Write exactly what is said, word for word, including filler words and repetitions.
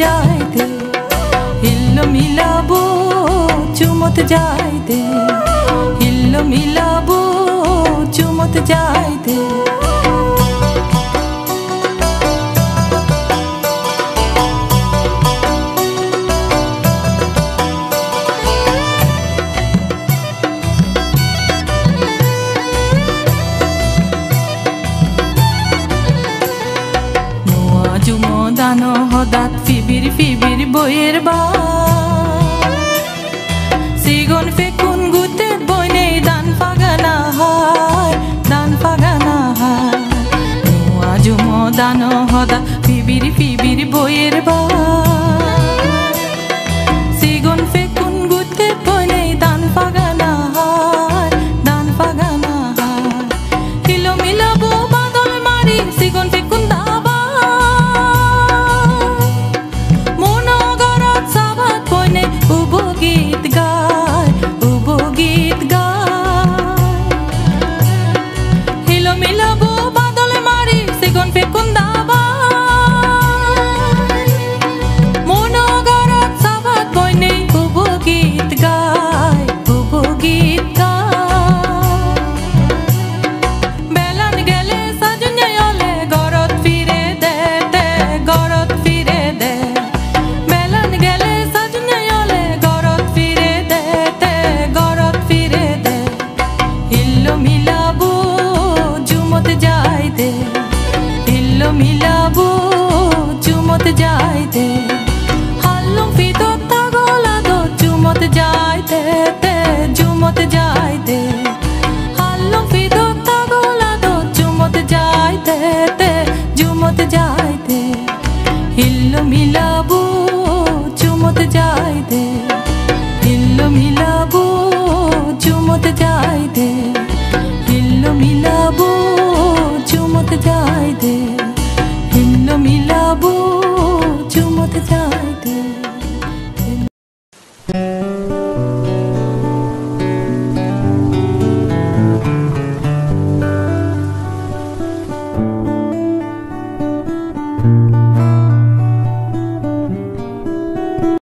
जाए दे, हिल मिलाबो चुमत जाए दे, हिल मिलाबो चुमत जाए दे। दानो हदात फिबिर फिबिर बोयर बागन फेकुन गुते बने दान फागाना हार, दान फागाना हार। नुआ जुमो दानो हदा फिबिर फिबिर बोयर बागन फेकुन गुते बने दान फागाना।